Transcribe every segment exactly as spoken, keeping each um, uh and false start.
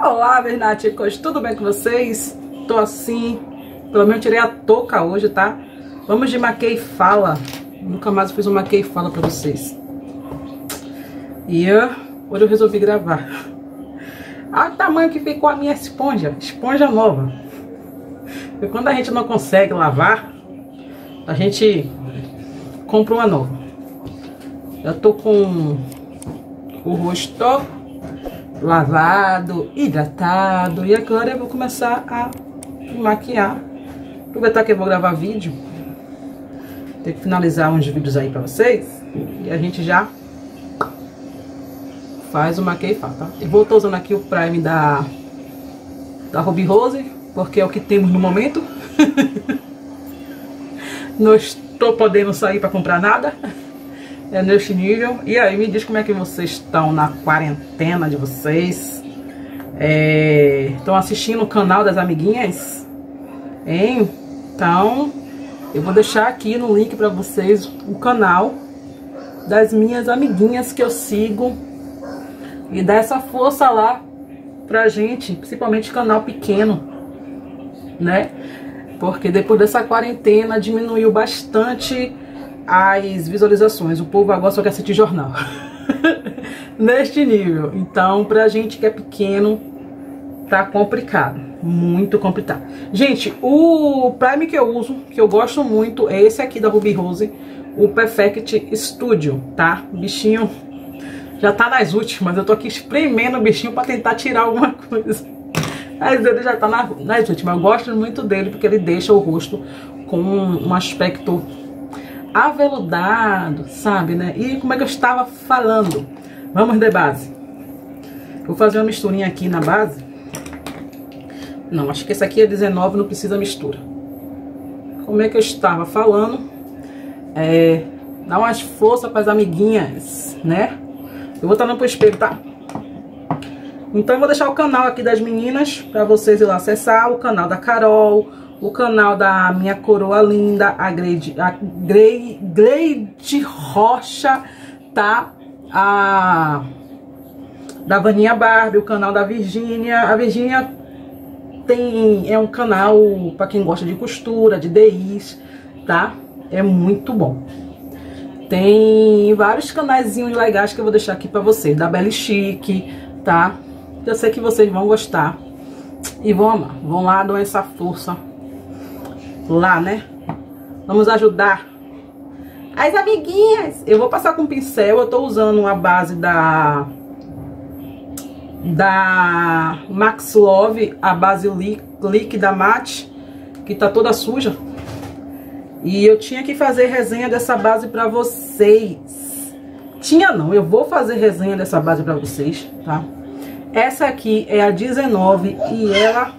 Olá, meus naticos, tudo bem com vocês? Tô assim, pelo menos tirei a touca hoje, tá? Vamos de maquia fala. Nunca mais eu fiz uma maquia fala pra vocês. E eu, hoje eu resolvi gravar. Olha o tamanho que ficou a minha esponja, esponja nova. E quando a gente não consegue lavar, a gente compra uma nova. Eu tô com o rosto lavado, hidratado, e agora eu vou começar a maquiar. Aproveitar que eu vou gravar vídeo, tem que finalizar uns vídeos aí pra vocês, e a gente já faz o maquiagem, tá? Eu vou estar usando aqui o prime da, da Ruby Rose, porque é o que temos no momento. Não estou podendo sair para comprar nada. É neste nível. E aí, me diz como é que vocês estão na quarentena de vocês. É, estão assistindo o canal das amiguinhas? Hein? Então, eu vou deixar aqui no link para vocês o canal das minhas amiguinhas que eu sigo. E dá essa força lá pra gente, principalmente canal pequeno, né? Porque depois dessa quarentena diminuiu bastante as visualizações. O povo agora só quer assistir jornal. Neste nível. Então, pra gente que é pequeno, tá complicado. Muito complicado. Gente, o prime que eu uso, que eu gosto muito, é esse aqui da Ruby Rose, o Perfect Studio, tá? Bichinho já tá nas últimas. Eu tô aqui espremendo o bichinho pra tentar tirar alguma coisa. Mas ele já tá na, nas últimas. Eu gosto muito dele porque ele deixa o rosto com um, um aspecto aveludado, sabe, né? E como é que eu estava falando? Vamos de base. Vou fazer uma misturinha aqui na base. Não, acho que esse aqui é dezenove, não precisa mistura. Como é que eu estava falando? É, dá umas forças para as amiguinhas, né? Eu vou estar no espelho, tá? Então eu vou deixar o canal aqui das meninas para vocês ir lá acessar. O canal da Carol, o canal da minha coroa linda, a Cleide, a Cleide, Cleide Rocha, tá? A da Vaninha Barbie, o canal da Virgínia. A Virgínia tem, é um canal para quem gosta de costura, de D Is, tá? É muito bom. Tem vários canaizinhos legais que eu vou deixar aqui pra vocês, da Belle Chique, tá? Eu sei que vocês vão gostar e vão amar. Vão lá, dão essa força lá, né? Vamos ajudar as amiguinhas. Eu vou passar com pincel. Eu tô usando uma base da da Max Love, a base líquida matte, que tá toda suja. E eu tinha que fazer resenha dessa base pra vocês. Tinha não, eu vou fazer resenha dessa base pra vocês, tá? Essa aqui é a dezenove e ela...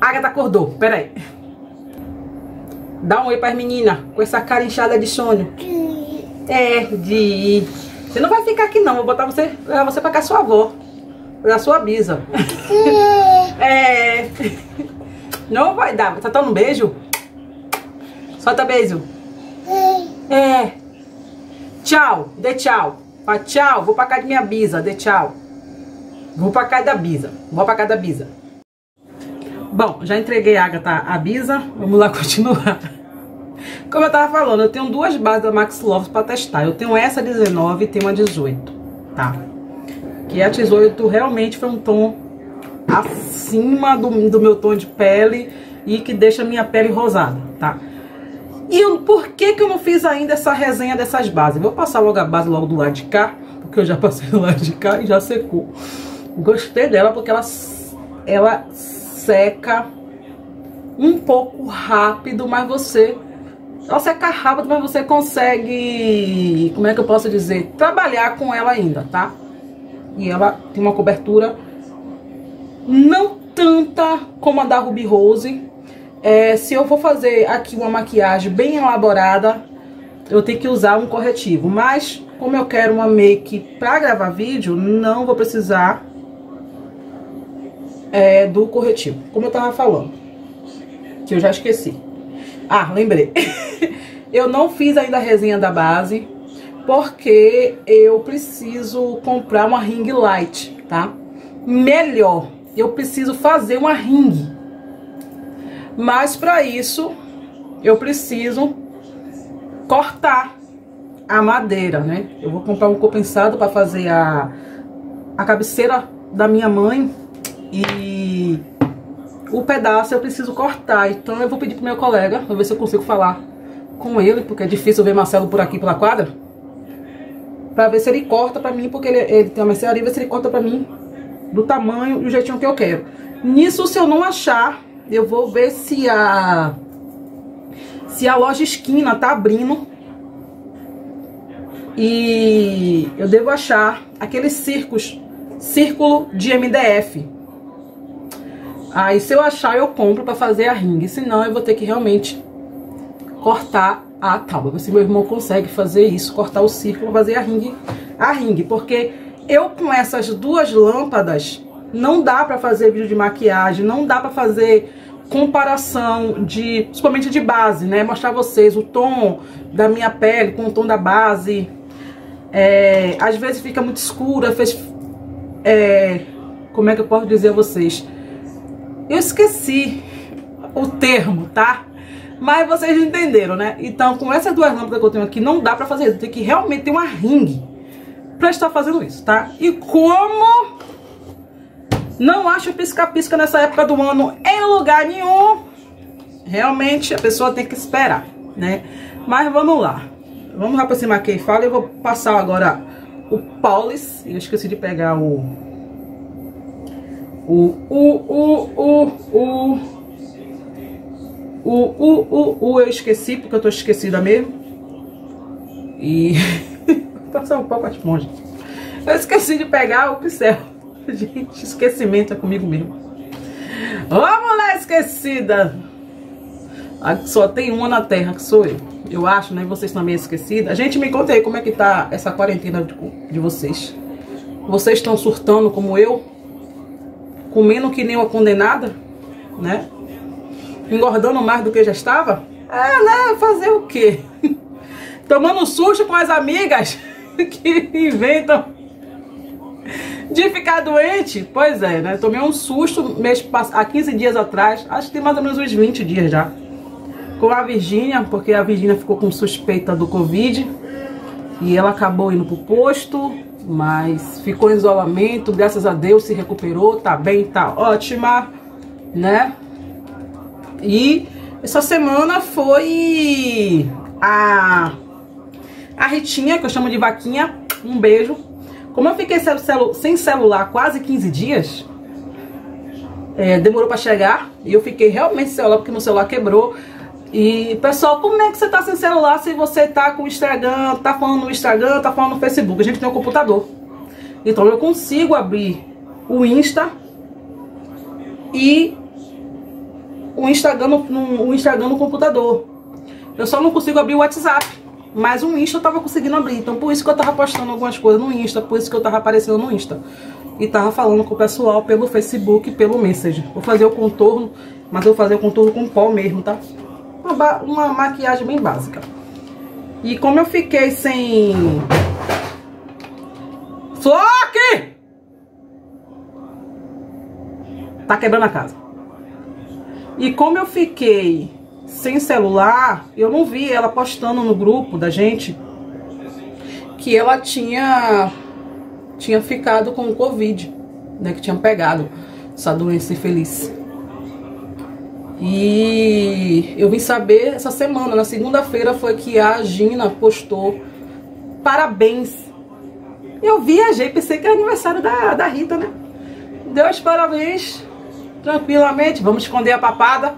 Agatha acordou, pera aí. Dá um oi pras meninas, com essa cara inchada de sono. É, de... Você não vai ficar aqui não, vou botar você, você pra cá sua avó. Pra sua bisa. É. Não vai dar, tá dando um beijo? Solta beijo. É. Tchau, dê tchau. Fala tchau, vou pra casa de minha bisa, dê tchau. Vou pra casa da bisa. Vou pra casa da bisa. Bom, já entreguei a Agatha a bisa. Vamos lá continuar. Como eu tava falando, eu tenho duas bases da Max Love pra testar. Eu tenho essa dezenove e tenho a dezoito, tá? Que a dezoito realmente foi um tom acima do, do meu tom de pele e que deixa minha pele rosada, tá? E eu, por que que eu não fiz ainda essa resenha dessas bases? Vou passar logo a base logo do lado de cá, porque eu já passei do lado de cá e já secou. Gostei dela porque ela, ela seca um pouco rápido, mas você... Ela seca rápido, mas você consegue... Como é que eu posso dizer? Trabalhar com ela ainda, tá? E ela tem uma cobertura não tanta como a da Ruby Rose. É, se eu for fazer aqui uma maquiagem bem elaborada, eu tenho que usar um corretivo. Mas, como eu quero uma make pra gravar vídeo, não vou precisar é, do corretivo. Como eu tava falando, que eu já esqueci. Ah, lembrei. Eu não fiz ainda a resenha da base, porque eu preciso comprar uma ring light, tá? Melhor. eu preciso fazer uma ringue. Mas para isso, eu preciso cortar a madeira, né? Eu vou comprar um compensado para fazer a, a cabeceira da minha mãe. E o pedaço eu preciso cortar. Então eu vou pedir pro meu colega, vou ver se eu consigo falar com ele, porque é difícil ver Marcelo por aqui pela quadra, pra ver se ele corta pra mim, porque ele, ele tem uma mercearia, ver se ele corta pra mim do tamanho e o jeitinho que eu quero. Nisso, se eu não achar, eu vou ver se a se a loja esquina tá abrindo. E eu devo achar aqueles circos, círculo de M D F. Aí se eu achar, eu compro pra fazer a ringue. Senão eu vou ter que realmente cortar a tábua. Se meu irmão consegue fazer isso, cortar o círculo, fazer a ringue, a ringue. Porque eu com essas duas lâmpadas não dá pra fazer vídeo de maquiagem, não dá pra fazer comparação de, principalmente de base, né? Mostrar vocês o tom da minha pele com o tom da base. É, às vezes fica muito escura, fez, é, como é que eu posso dizer a vocês? Eu esqueci o termo, tá? Mas vocês entenderam, né? Então, com essas duas lâmpadas que eu tenho aqui, não dá pra fazer isso. Tem que realmente ter uma ringue pra estar fazendo isso, tá? E como não acho pisca-pisca nessa época do ano em lugar nenhum, realmente a pessoa tem que esperar, né? Mas vamos lá. Vamos lá pra cima aqui e fala. Eu vou passar agora o polish. Eu esqueci de pegar o... O... O... O... O... o... O, o, o, o eu esqueci, porque eu tô esquecida mesmo. E... vou passar um pouco a esponja. Eu esqueci de pegar o pincel. Gente, esquecimento é comigo mesmo. Ô, mulher esquecida! Só tem uma na terra, que sou eu. Eu acho, né? Vocês também é esquecida. Gente, me conta aí como é que tá essa quarentena de, de vocês. Vocês estão surtando como eu? Comendo que nem uma condenada? Né? Engordando mais do que já estava? Ah, né? Fazer o quê? Tomando susto com as amigas que inventam de ficar doente? Pois é, né? Tomei um susto mês, há quinze dias atrás, acho que tem mais ou menos uns vinte dias já, com a Virgínia, porque a Virgínia ficou com suspeita do Covid e ela acabou indo pro posto, mas ficou em isolamento, graças a Deus se recuperou, tá bem, tá ótima, né? E essa semana foi a, a Ritinha, que eu chamo de Vaquinha, um beijo. Como eu fiquei sem, celu, sem celular quase quinze dias, é, demorou pra chegar, e eu fiquei realmente sem celular, porque meu celular quebrou. E pessoal, como é que você tá sem celular se você tá com o Instagram, tá falando no Instagram, tá falando no Facebook? A gente tem um computador, então eu consigo abrir o Insta e... o Instagram no, no, o Instagram no computador. Eu só não consigo abrir o WhatsApp, mas o Insta eu tava conseguindo abrir. Então por isso que eu tava postando algumas coisas no Insta, por isso que eu tava aparecendo no Insta e tava falando com o pessoal pelo Facebook, pelo Messenger. Vou fazer o contorno, mas eu vou fazer o contorno com pó mesmo, tá? Uma, uma maquiagem bem básica. E como eu fiquei sem... Flock! Tá quebrando a casa. E como eu fiquei sem celular, eu não vi ela postando no grupo da gente que ela tinha, tinha ficado com o Covid, né? Que tinha pegado essa doença infeliz. E eu vim saber essa semana, na segunda-feira foi que a Gina postou parabéns. Eu viajei, pensei que era aniversário da, da Rita, né? Deus, parabéns. Tranquilamente, vamos esconder a papada.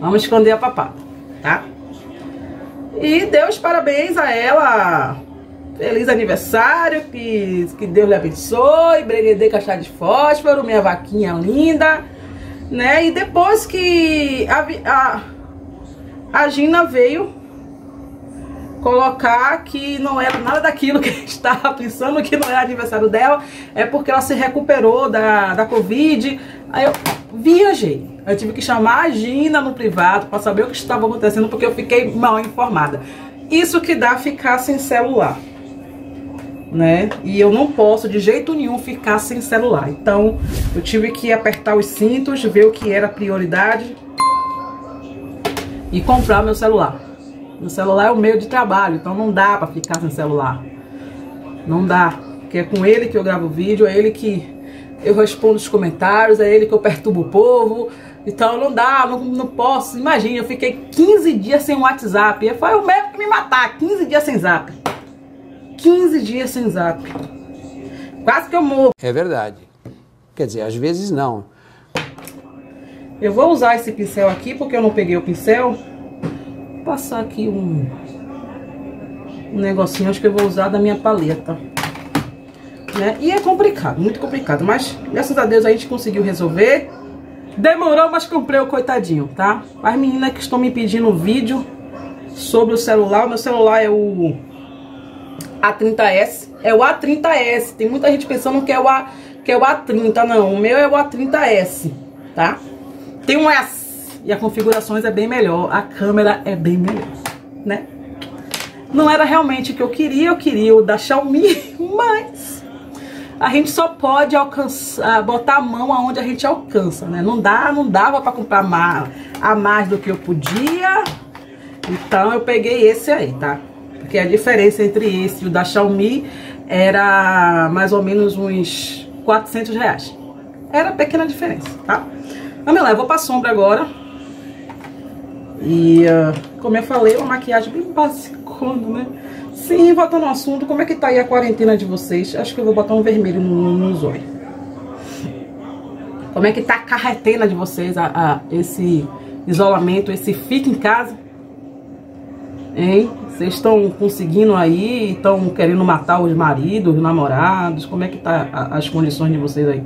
Vamos esconder a papada, tá? E Deus parabéns a ela. Feliz aniversário, que, que Deus lhe abençoe. Breguedei caixa de fósforo, minha vaquinha linda, né? E depois que a, a, a Gina veio colocar que não era nada daquilo que estava pensando, que não era aniversário dela, é porque ela se recuperou da, da Covid. Aí eu viajei, eu tive que chamar a Gina no privado para saber o que estava acontecendo, porque eu fiquei mal informada. Isso que dá ficar sem celular, né? E eu não posso de jeito nenhum ficar sem celular. Então eu tive que apertar os cintos, ver o que era prioridade e comprar meu celular. Meu celular é o meio de trabalho, então não dá pra ficar sem celular. Não dá, porque é com ele que eu gravo vídeo, é ele que eu respondo os comentários, é ele que eu perturbo o povo. Então não dá, não, não posso. Imagina, eu fiquei quinze dias sem WhatsApp. Foi o mesmo que me matar, quinze dias sem zap. quinze dias sem zap. Quase que eu morro. É verdade. Quer dizer, às vezes não. Eu vou usar esse pincel aqui, porque eu não peguei o pincel. Vou passar aqui um, um negocinho, acho que eu vou usar da minha paleta. Né? E é complicado, muito complicado. Mas, graças a Deus, a gente conseguiu resolver. Demorou, mas comprei o coitadinho, tá? As meninas que estão me pedindo vídeo sobre o celular. O meu celular é o A trinta S. É o A trinta S. Tem muita gente pensando que é o, A, que é o A trinta. Não, o meu é o A trinta S, tá? Tem um S. E as configurações é bem melhor. A câmera é bem melhor, né? Não era realmente o que eu queria. Eu queria o da Xiaomi, mas... a gente só pode alcançar, botar a mão aonde a gente alcança, né? Não dá, não dava pra comprar mais, a mais do que eu podia. Então eu peguei esse aí, tá? Porque a diferença entre esse e o da Xiaomi era mais ou menos uns quatrocentos reais. Era pequena diferença, tá? Vamos lá, eu vou pra sombra agora. E uh, como eu falei, uma maquiagem bem basicona, né? Sim, voltando ao assunto, como é que tá aí a quarentena de vocês? Acho que eu vou botar um vermelho no, no zóio. Como é que tá a carretena de vocês, a, a, esse isolamento, esse fica em casa? Hein? Vocês estão conseguindo aí, estão querendo matar os maridos, os namorados? Como é que tá a, as condições de vocês aí?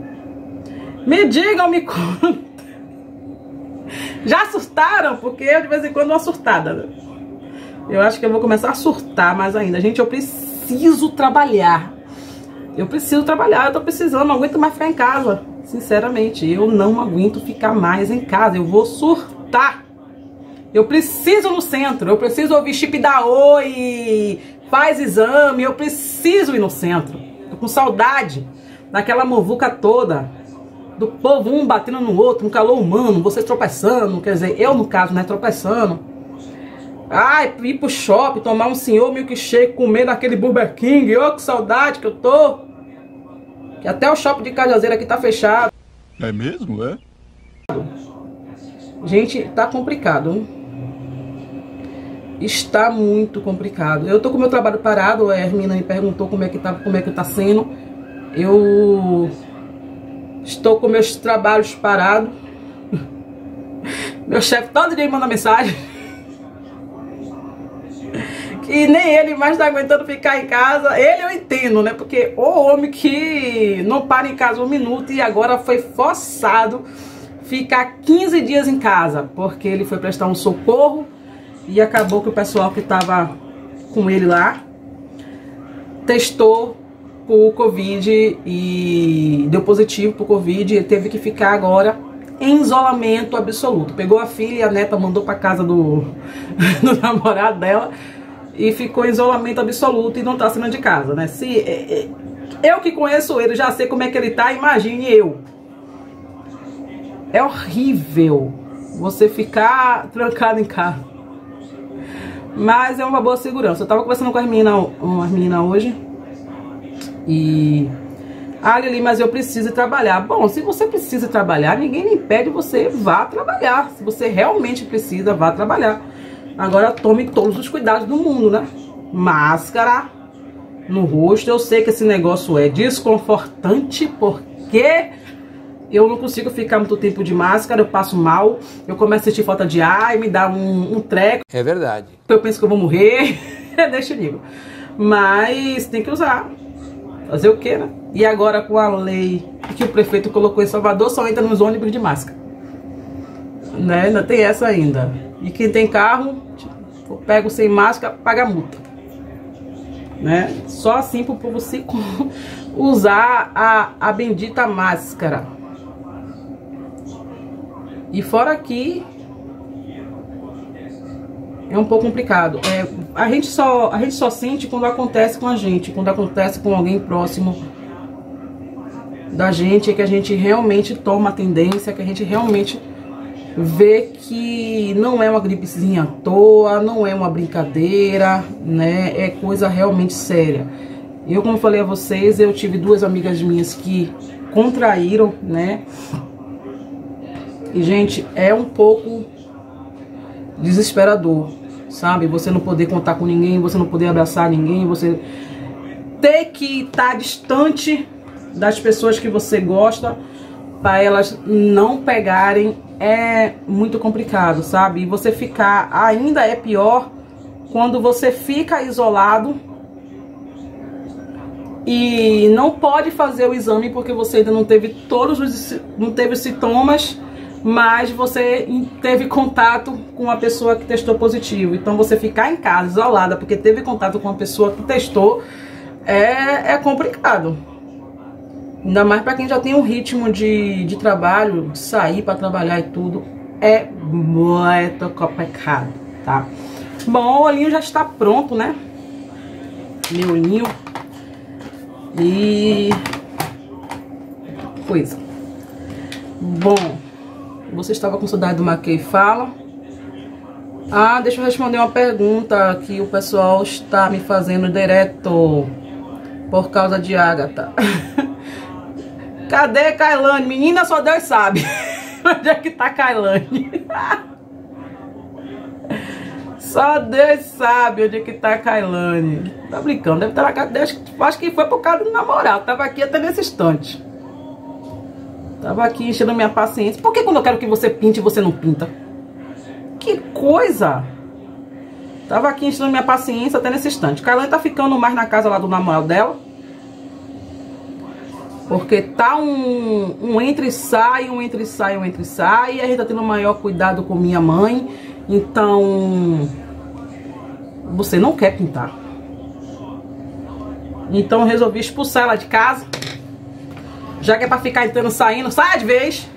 Me digam, me contem. Já assustaram? Porque eu de vez em quando dou uma surtada, né? Eu acho que eu vou começar a surtar mais ainda. Gente, eu preciso trabalhar. Eu preciso trabalhar, eu tô precisando, não aguento mais ficar em casa. Sinceramente, eu não aguento ficar mais em casa. Eu vou surtar. Eu preciso no centro, eu preciso ouvir chip da Oi, faz exame, eu preciso ir no centro. Tô com saudade daquela muvuca toda. Do povo um batendo no outro, um calor humano, vocês tropeçando, quer dizer, eu no caso, né, tropeçando. Ai, ir pro shopping, tomar um senhor milkshake, comer naquele Burger King. Ô, que saudade que eu tô. Que até o shopping de Cajazeira aqui tá fechado. É mesmo, é? Gente, tá complicado, hein? Está muito complicado. Eu tô com o meu trabalho parado. A Hermina me perguntou como é que tá, como é que tá sendo. Eu estou com meus trabalhos parados. Meu chefe todo dia me manda mensagem. E nem ele mais tá aguentando ficar em casa. Ele eu entendo, né? Porque o homem que não para em casa um minuto e agora foi forçado ficar quinze dias em casa. Porque ele foi prestar um socorro e acabou que o pessoal que tava com ele lá testou por Covid e deu positivo por Covid e teve que ficar agora em isolamento absoluto. Pegou a filha e a neta, mandou pra casa do, do namorado dela. E ficou em isolamento absoluto e não tá saindo de casa, né? Se, eu que conheço ele, já sei como é que ele tá, imagine eu. É horrível você ficar trancado em casa. Mas é uma boa segurança. Eu tava conversando com as meninas, as meninas hoje. E... ah, Lili, mas eu preciso trabalhar. Bom, se você precisa trabalhar, ninguém lhe impede, você vá trabalhar. Se você realmente precisa, vá trabalhar. Agora tome todos os cuidados do mundo, né? Máscara no rosto. Eu sei que esse negócio é desconfortante, porque eu não consigo ficar muito tempo de máscara, eu passo mal, eu começo a sentir falta de ar e me dá um, um treco. É verdade. Eu penso que eu vou morrer, deixa o nível. Mas tem que usar. Fazer o quê, né? E agora com a lei que o prefeito colocou em Salvador, só entra nos ônibus de máscara. Né? Ainda tem essa ainda. E quem tem carro, eu pego sem máscara, paga multa. Né? Só assim pro povo se usar a, a bendita máscara. E fora que é um pouco complicado. É, a, gente só, a gente só sente quando acontece com a gente, quando acontece com alguém próximo da gente, é que a gente realmente toma a tendência, que a gente realmente vê que não é uma gripezinha à toa, não é uma brincadeira, né? É coisa realmente séria. Eu, como falei a vocês, eu tive duas amigas minhas que contraíram, né? E, gente, é um pouco desesperador, sabe? Você não poder contar com ninguém, você não poder abraçar ninguém, você ter que estar distante das pessoas que você gosta para elas não pegarem é muito complicado, sabe? E você ficar, ainda é pior quando você fica isolado e não pode fazer o exame porque você ainda não teve todos os não teve os sintomas, mas você teve contato com uma pessoa que testou positivo. Então você ficar em casa, isolada, porque teve contato com uma pessoa que testou, é, é complicado. Ainda mais para quem já tem um ritmo de, de trabalho, de sair para trabalhar e tudo, é muito complicado, tá? Bom, o olhinho já está pronto, né? Meu olhinho. E... coisa. Bom... Você estava com saudade do Maquei Fala? Ah, deixa eu responder uma pergunta que o pessoal está me fazendo direto por causa de Agatha. Cadê Cailane? Menina, só Deus sabe. Onde é que tá Cailane? Só Deus sabe onde é que tá Cailane. Tá brincando, deve estar na casa dela. Acho que foi por causa do namorado. Tava aqui até nesse instante. Tava aqui enchendo minha paciência. Por que quando eu quero que você pinte, você não pinta? Que coisa! Tava aqui enchendo minha paciência até nesse instante. Cailane tá ficando mais na casa lá do namorado dela. Porque tá um, um entra e sai, um entra e sai, um entra e sai. E a gente tá tendo maior cuidado com minha mãe. Então... você não quer pintar. Então eu resolvi expulsar ela de casa. Já que é pra ficar entrando, saindo, sai de vez.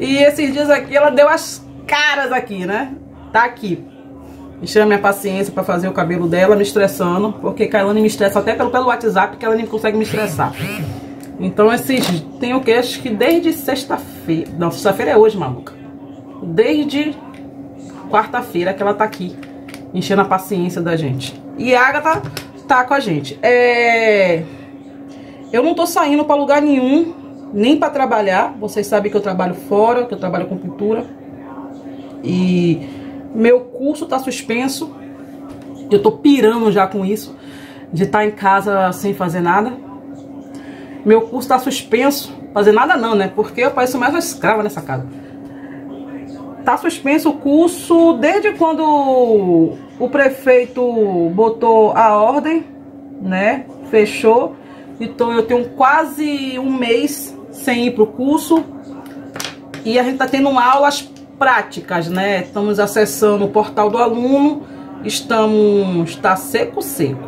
E esses dias aqui, ela deu as caras aqui, né? Tá aqui. Enchendo minha paciência pra fazer o cabelo dela, me estressando. Porque Cailane me estressa até pelo, pelo WhatsApp, que ela nem consegue me estressar. Então, esses... tem o que? Acho que desde sexta-feira... Não, sexta-feira é hoje, maluca. Desde quarta-feira que ela tá aqui. Enchendo a paciência da gente. E a Agatha tá com a gente. É... eu não tô saindo pra lugar nenhum, nem pra trabalhar. Vocês sabem que eu trabalho fora, que eu trabalho com pintura. E meu curso tá suspenso. Eu tô pirando já com isso, de estar em casa sem fazer nada. Meu curso tá suspenso. Fazer nada não, né? Porque eu pareço mais uma escrava nessa casa. Tá suspenso o curso desde quando o prefeito botou a ordem, né? Fechou. Então eu tenho quase um mês sem ir pro curso. E a gente tá tendo aulas práticas, né? Estamos acessando o portal do aluno. Estamos... tá seco, seco.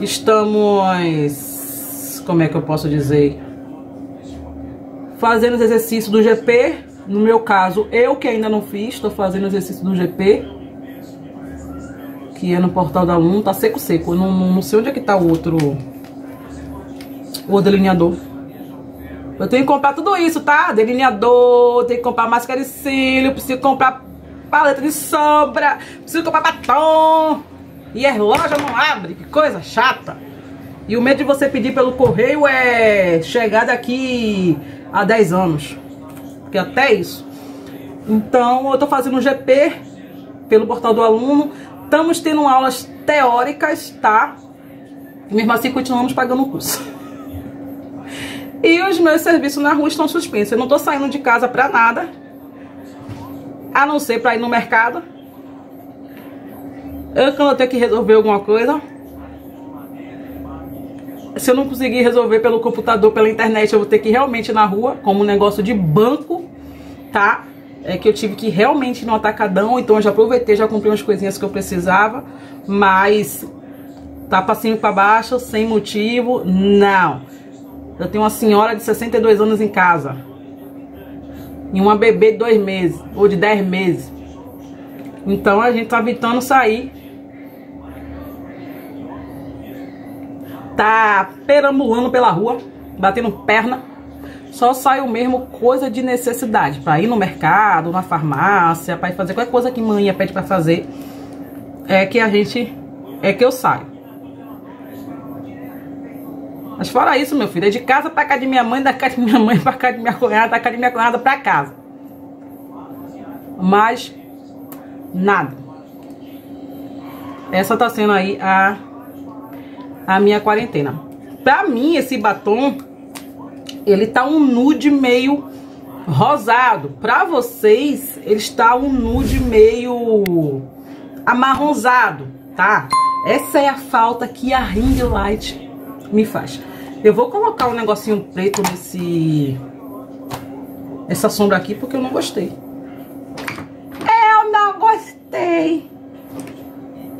Estamos... como é que eu posso dizer? Fazendo os exercícios do G P. No meu caso, eu que ainda não fiz, estou fazendo o exercício do G P, que é no portal do aluno. Tá seco, seco. Eu não, não sei onde é que tá o outro... o delineador. Eu tenho que comprar tudo isso, tá? Delineador, tenho que comprar máscara de cílio, preciso comprar paleta de sombra, preciso comprar batom. E as lojas não abrem, que coisa chata. E o medo de você pedir pelo correio é chegar daqui a dez anos. Porque até isso. Então eu tô fazendo um G P pelo portal do aluno. Estamos tendo aulas teóricas, tá? Mesmo assim continuamos pagando o curso. E os meus serviços na rua estão suspensos. Eu não tô saindo de casa pra nada, a não ser pra ir no mercado. Eu, quando eu tenho que resolver alguma coisa, se eu não conseguir resolver pelo computador, pela internet, eu vou ter que ir realmente na rua, como um negócio de banco, tá? É que eu tive que realmente ir no atacadão. Então eu já aproveitei, já comprei umas coisinhas que eu precisava. Mas tá passinho pra baixo, sem motivo, não. Eu tenho uma senhora de sessenta e dois anos em casa. E uma bebê de dois meses. Ou de dez meses. Então a gente tá evitando sair. Tá perambulando pela rua, batendo perna. Só saiu mesmo coisa de necessidade, pra ir no mercado, na farmácia, pra ir fazer qualquer coisa que mãe pede pra fazer. É que a gente... É que eu saio. Mas fora isso, meu filho, é de casa pra casa de minha mãe, da casa de minha mãe pra casa de minha cunhada, da casa de minha cunhada pra casa. Mas... nada. Essa tá sendo aí a... a minha quarentena. Pra mim, esse batom, ele tá um nude meio rosado. Pra vocês, ele está um nude meio amarronzado, tá? Essa é a falta que a ring light me faz. Eu vou colocar um negocinho preto nesse... essa sombra aqui, porque eu não gostei. Eu não gostei.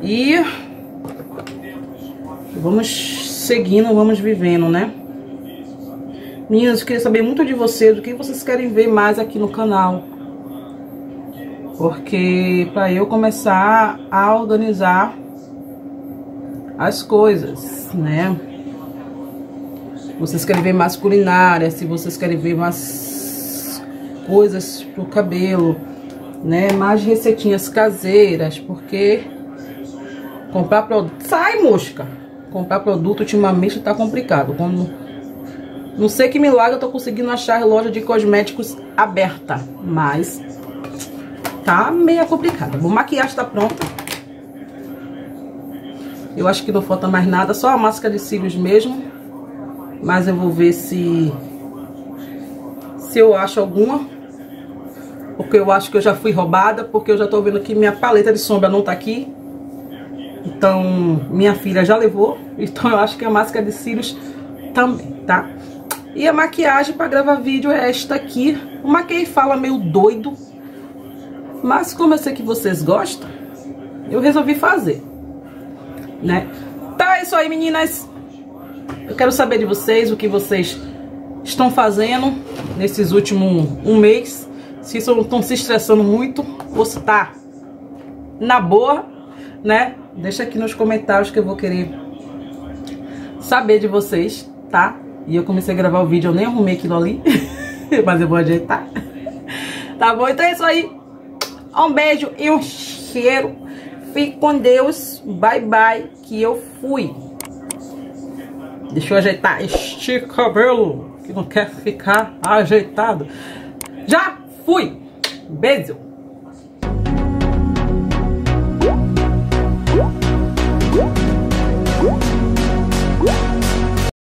E... vamos seguindo, vamos vivendo, né? Meninas, eu queria saber muito de vocês, o que vocês querem ver mais aqui no canal. Porque pra eu começar a organizar as coisas, né? Vocês querem ver mais culinária, se vocês querem ver mais coisas pro cabelo, né? Mais receitinhas caseiras, porque comprar produto... Sai, mosca! Comprar produto ultimamente tá complicado. Como... não sei que milagre eu tô conseguindo achar loja de cosméticos aberta, mas tá meio complicado. A maquiagem tá pronta. Eu acho que não falta mais nada, só a máscara de cílios mesmo. Mas eu vou ver se se eu acho alguma, porque eu acho que eu já fui roubada, porque eu já tô vendo que minha paleta de sombra não tá aqui. Então, minha filha já levou, então eu acho que a máscara de cílios também, tá? E a maquiagem pra gravar vídeo é esta aqui. Uma que fala meio doido, mas como eu sei que vocês gostam, eu resolvi fazer, né? Tá, é isso aí, meninas. Eu quero saber de vocês, o que vocês estão fazendo nesses últimos um mês. Se estão se estressando muito ou se tá na boa, né? Deixa aqui nos comentários que eu vou querer saber de vocês, tá? E eu comecei a gravar o vídeo, eu nem arrumei aquilo ali, mas eu vou ajeitar. Tá bom? Então é isso aí. Um beijo e um cheiro. Fique com Deus. Bye, bye, que eu fui. Deixa eu ajeitar este cabelo, que não quer ficar ajeitado. Já fui. Beijo.